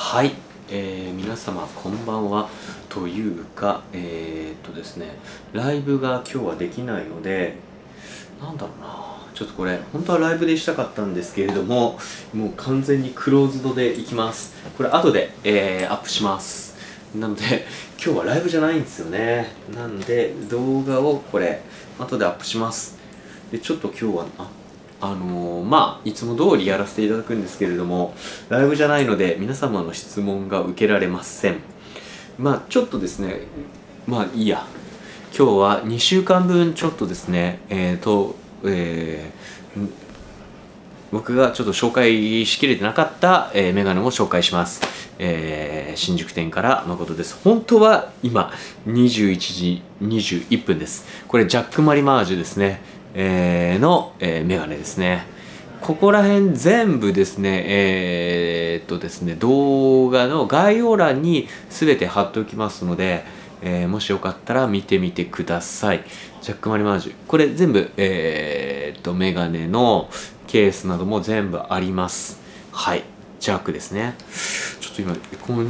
はい、皆様こんばんは。というかですね、ライブが今日はできないので、なんだろうな、ちょっとこれ本当はライブでしたかったんですけれども、もう完全にクローズドでいきます。これ後で、アップします。なので今日はライブじゃないんですよね。なんで動画をこれ後でアップします。でちょっと今日はまあいつも通りやらせていただくんですけれども、ライブじゃないので皆様の質問が受けられません。まあちょっとですね、まあいいや、今日は2週間分ちょっとですね、僕がちょっと紹介しきれてなかった、メガネを紹介します。新宿店から誠です。本当は今21時21分です。これジャック・マリマージュですねの、メガネですね。ここら辺全部ですね、動画の概要欄に全て貼っておきますので、もしよかったら見てみてください。ジャックマリマージュ、これ全部、メガネのケースなども全部あります。はい、ジャックですね。ちょっと今今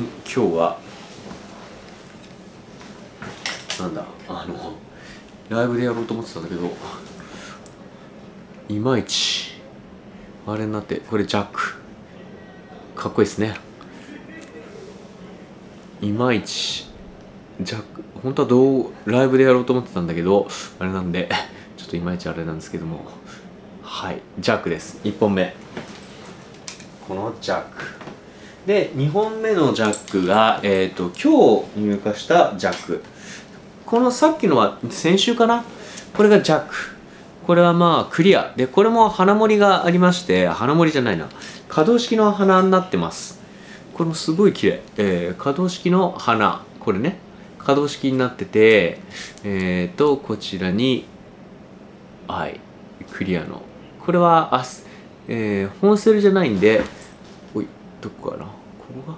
日はなんだ、ライブでやろうと思ってたんだけど、いまいちあれになって、これジャックかっこいいですね。いまいちジャック、本当はライブでやろうと思ってたんだけど、あれなんでちょっといまいちあれなんですけども、はい、ジャックです。1本目、このジャックで、2本目のジャックが、今日入荷したジャック。このさっきのは先週かな、これがジャック。これはまあクリアで、これも花盛りがありまして、花盛りじゃないな、可動式の花になってます。これもすごい綺麗、可動式の花、これね可動式になってて、こちらにはいクリアの、これは本セルじゃないんで、おいどこかな、ここが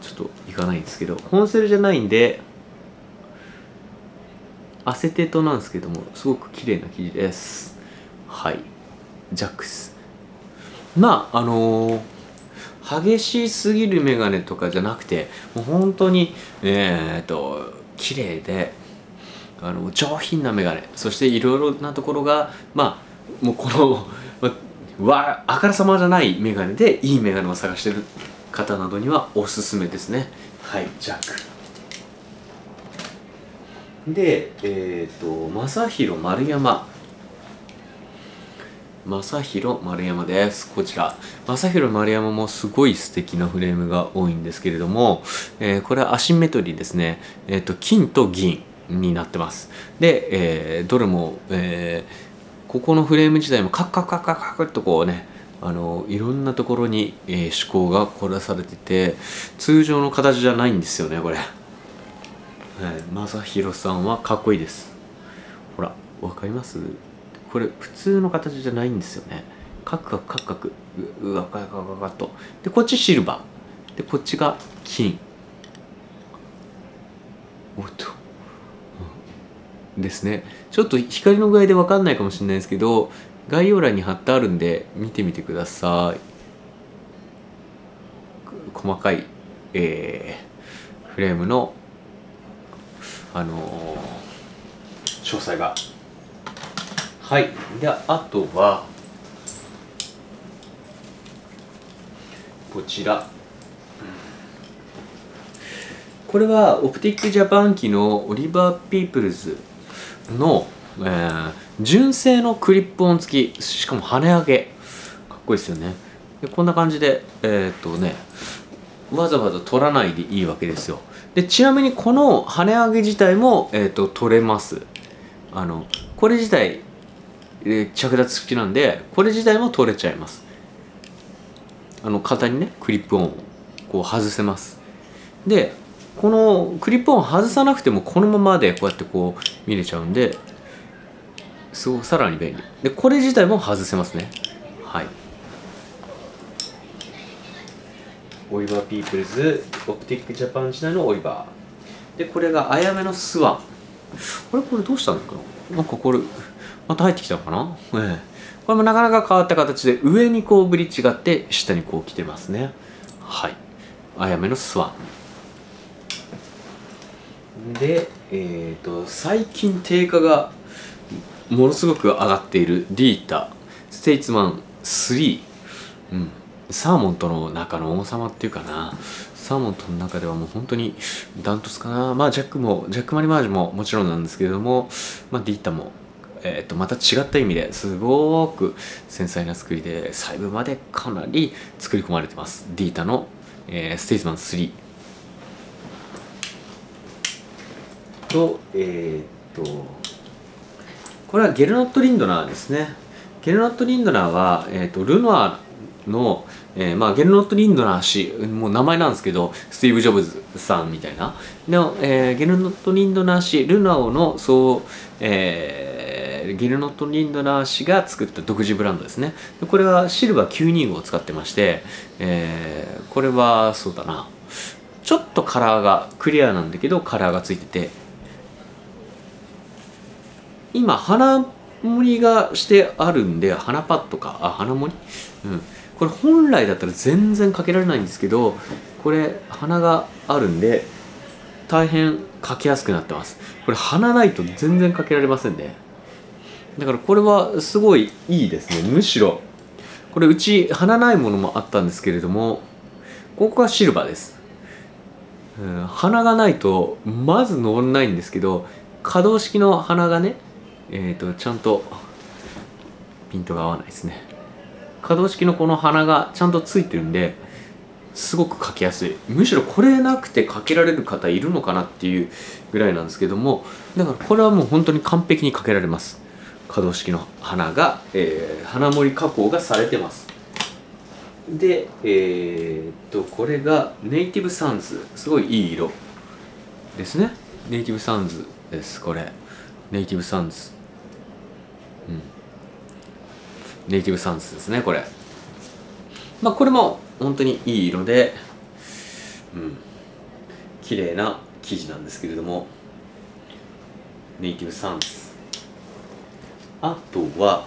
ちょっといかないんですけど、本セルじゃないんでアセテートなんですけども、すごく綺麗な生地です。はい、ジャックス。まあ激しすぎるメガネとかじゃなくて、もう本当に綺麗で上品なメガネ、そしていろいろなところが、まあもうこのあからさまじゃないメガネでいいメガネを探してる方などにはおすすめですね。はい、ジャックで、正弘丸山です。こちら正弘丸山もすごい素敵なフレームが多いんですけれども、これはアシンメトリーですね。金と銀になってます。で、どれも、ここのフレーム自体もカッカッカッカッカッカッとこうね、いろんなところに、趣向が凝らされてて、通常の形じゃないんですよね、これ。正弘さんはかっこいいです。ほら分かります？これ普通の形じゃないんですよね。カクカクカクカク、うわかかかかと。でこっちシルバーで、こっちが金、おっと、ですね。ちょっと光の具合で分かんないかもしれないですけど、概要欄に貼ってあるんで見てみてください。細かい、フレームの詳細が。はい、であとはこちら、これはオプティックジャパン機のオリバー・ピープルズの、純正のクリップオン付き、しかも跳ね上げ、かっこいいですよね。でこんな感じでわざわざ取らないでいいわけですよ。でちなみにこの跳ね上げ自体も、取れます。これ自体、着脱式なんで、これ自体も取れちゃいます。型にねクリップオンをこう外せます。でこのクリップオン外さなくてもこのままでこうやってこう見れちゃうんで、すごいさらに便利で、これ自体も外せますね。はい、オリバー・ピープルズオプティック・ジャパン時代のオリバーで、これがあやめのスワン。これどうしたのかな、なんかこれまた入ってきたのかな、これもなかなか変わった形で、上にこうブリッジがあって下にこう来てますね。はい、あやめのスワンで、最近定価がものすごく上がっているリータステイツマン3、サーモンとの中の王様っていうかな、サーモンとの中ではもう本当にダントツかな。まあジャックマリマージュももちろんなんですけれども、まあ、ディータも、また違った意味ですごく繊細な作りで、細部までかなり作り込まれてます。ディータの、ステイツマン3と、これはゲルノット・リンドナーですね。ゲルノット・リンドナーは、ルノアの、まあ、ゲルノット・リンドナー氏、もう名前なんですけど、スティーブ・ジョブズさんみたいなの、ゲルノット・リンドナー氏、ルナオのそう、ゲルノット・リンドナー氏が作った独自ブランドですね。これはシルバー925を使ってまして、これはそうだな、ちょっとカラーがクリアなんだけどカラーがついてて、今花盛りがしてあるんで、花パッドか、あ、花盛り、これ本来だったら全然かけられないんですけど、これ花があるんで大変かけやすくなってます。これ花ないと全然かけられませんね。だからこれはすごいいいですね。むしろこれうち花ないものもあったんですけれども、ここはシルバーです、花がないとまず登れないんですけど、可動式の花がね、ちゃんとピントが合わないですね。可動式のこの花がちゃんとついてるんで、すごくかけやすい。むしろこれなくてかけられる方いるのかなっていうぐらいなんですけども、だからこれはもう本当に完璧にかけられます。可動式の花が、花盛り加工がされてます。で、これがネイティブサンズ、すごいいい色ですね。ネイティブサンズです。これネイティブサンズ、ネイティブサンズですね。これまあこれも本当にいい色で、綺麗な生地なんですけれども、ネイティブサンズ。あとは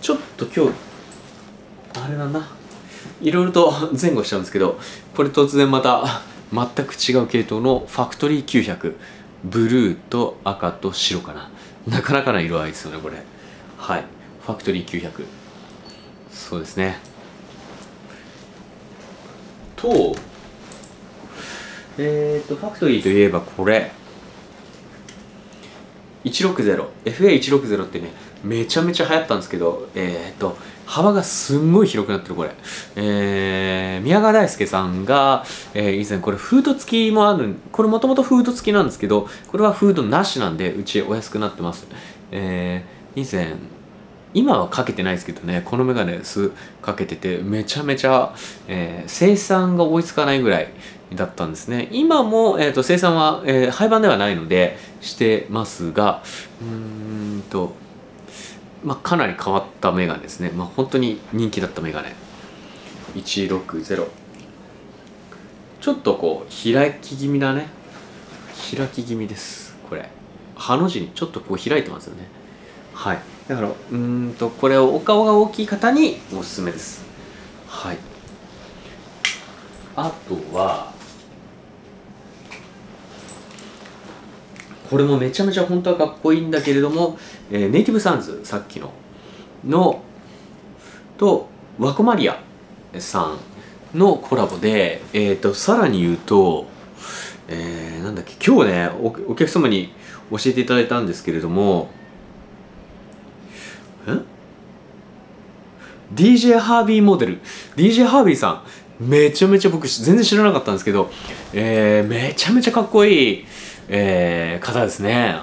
ちょっと今日あれだな、いろいろと前後しちゃうんですけど、これ突然また全く違う系統のファクトリー900、ブルーと赤と白かな、なかなかな色合いですよねこれ。はい、ファクトリー900、そうですね。とファクトリーといえばこれ160、 FA160 ってね、めちゃめちゃ流行ったんですけど、幅がすんごい広くなってるこれ。宮川大輔さんが、以前これフード付きもある、これもともとフード付きなんですけど、これはフードなしなんでうちお安くなってます。以前、今はかけてないですけどね、このメガネすかけてて、めちゃめちゃ、生産が追いつかないぐらいだったんですね。今も、生産は、廃盤ではないのでしてますが、まあ、かなり変わったメガネですね。まあ、本当に人気だったメガネ160、ちょっとこう開き気味だね、開き気味です。これハの字にちょっとこう開いてますよね。はい、だからこれをお顔が大きい方におすすめです。はい、あとはこれもめちゃめちゃ本当はかっこいいんだけれども、ネイティブサンズ、さっきのとワコマリアさんのコラボで、さらに言うと、なんだっけ、今日ね お客様に教えていただいたんですけれども、DJ ハービーモデル、 DJ ハービーさん、めちゃめちゃ僕全然知らなかったんですけど、めちゃめちゃかっこいい、方ですね。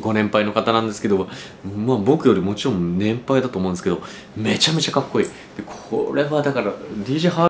ご年配の方なんですけど、まあ、僕よりもちろん年配だと思うんですけど、めちゃめちゃかっこいい。でこれはだから DJ ハービー